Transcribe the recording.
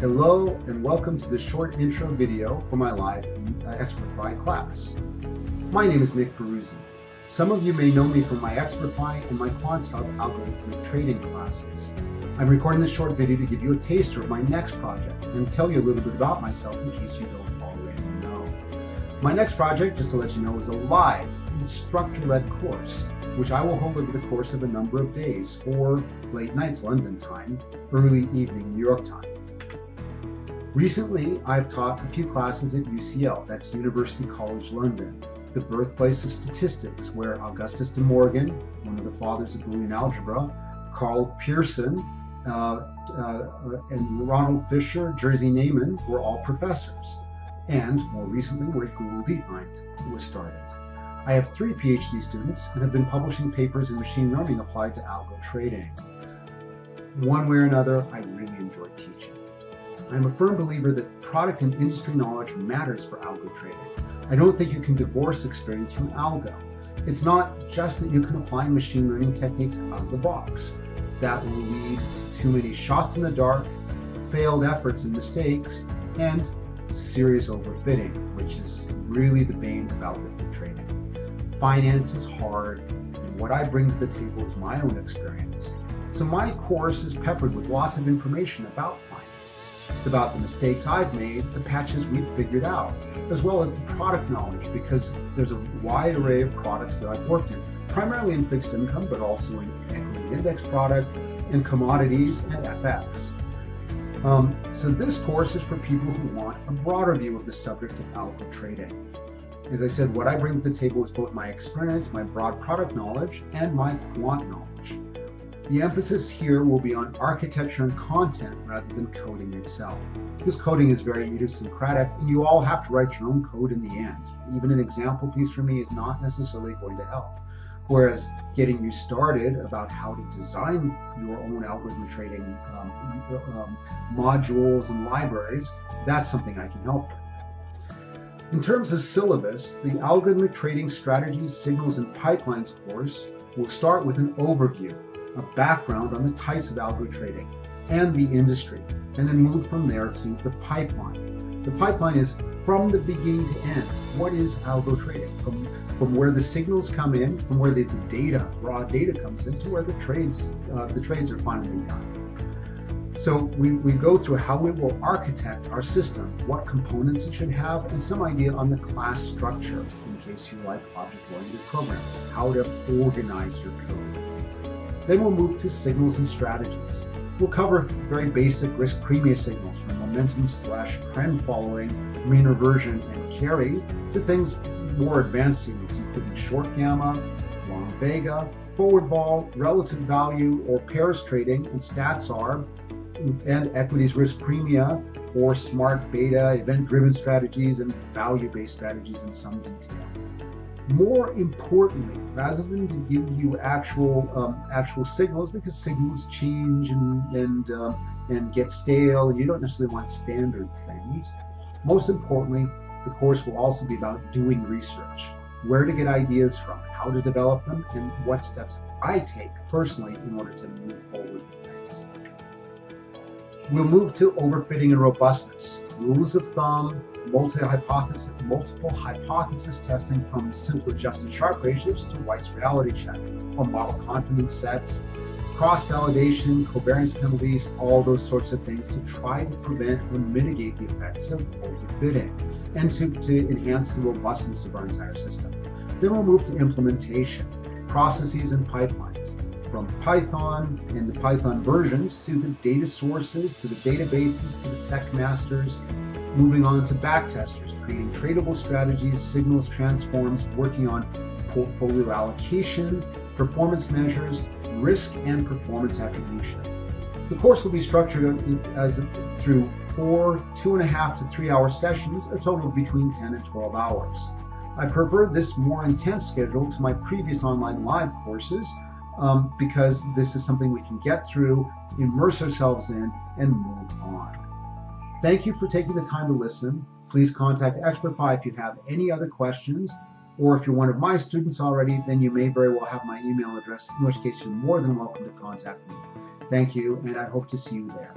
Hello and welcome to this short intro video for my live Experfy class. My name is Nick Ferruzzi. Some of you may know me from my Experfy and my QuantSub algorithmic trading classes. I'm recording this short video to give you a taster of my next project and tell you a little bit about myself in case you don't already know. My next project, just to let you know, is a live instructor-led course, which I will hold over the course of a number of days, or late nights London time, early evening New York time. Recently, I've taught a few classes at UCL, that's University College London, the birthplace of statistics, where Augustus De Morgan, one of the fathers of Boolean algebra, Karl Pearson, and Ronald Fisher, Jerzy Neyman were all professors, and more recently where Google DeepMind was started. I have 3 PhD students and have been publishing papers in machine learning applied to algo trading. One way or another, I really enjoy teaching. I'm a firm believer that product and industry knowledge matters for algo trading. I don't think you can divorce experience from algo. It's not just that you can apply machine learning techniques out of the box. That will lead to too many shots in the dark, failed efforts and mistakes, and serious overfitting, which is really the bane of algorithmic trading. Finance is hard, and what I bring to the table is my own experience. So my course is peppered with lots of information about finance. It's about the mistakes I've made, the patches we've figured out, as well as the product knowledge, because there's a wide array of products that I've worked in, primarily in fixed income, but also in equities index product, and commodities, and FX. So this course is for people who want a broader view of the subject of algo trading. As I said, what I bring to the table is both my experience, my broad product knowledge, and my quant knowledge. The emphasis here will be on architecture and content rather than coding itself. This coding is very idiosyncratic, and you all have to write your own code in the end. Even an example piece from me is not necessarily going to help. Whereas getting you started about how to design your own algorithmic trading modules and libraries, that's something I can help with. In terms of syllabus, the Algorithmic Trading Strategies, Signals, and Pipelines course will start with an overview, a background on the types of algo trading and the industry, and then move from there to the pipeline. The pipeline is from the beginning to end. What is algo trading? From where the signals come in, from where the data, raw data comes in, to where the trades are finally done. So we go through how we will architect our system, what components it should have, and some idea on the class structure, in case you like object-oriented programming, how to organize your code. Then we'll move to signals and strategies. We'll cover very basic risk premia signals, from momentum/trend following, mean reversion, and carry, to things more advanced signals, including short gamma, long vega, forward vol, relative value, or pairs trading, and StatsArb, and equities risk premia, or smart beta, event-driven strategies, and value-based strategies in some detail. More importantly, rather than to give you actual signals, because signals change and get stale, and you don't necessarily want standard things, most importantly, the course will also be about doing research, where to get ideas from, how to develop them, and what steps I take personally in order to move forward with things. We'll move to overfitting and robustness, rules of thumb, multiple hypothesis testing, from simple adjusted Sharpe ratios to White's reality check, or model confidence sets, cross-validation, covariance penalties, all those sorts of things to try to prevent or mitigate the effects of overfitting, and to enhance the robustness of our entire system. Then we'll move to implementation, processes and pipelines, from Python and the Python versions to the data sources, to the databases, to the SecMasters, moving on to backtesters, creating tradable strategies, signals, transforms, working on portfolio allocation, performance measures, risk and performance attribution. The course will be structured through 4 2.5- to 3-hour sessions, a total of between 10 and 12 hours. I prefer this more intense schedule to my previous online live courses, because this is something we can get through, immerse ourselves in, and move on. Thank you for taking the time to listen. Please contact Experfy if you have any other questions, or if you're one of my students already, then you may very well have my email address, in which case you're more than welcome to contact me. Thank you, and I hope to see you there.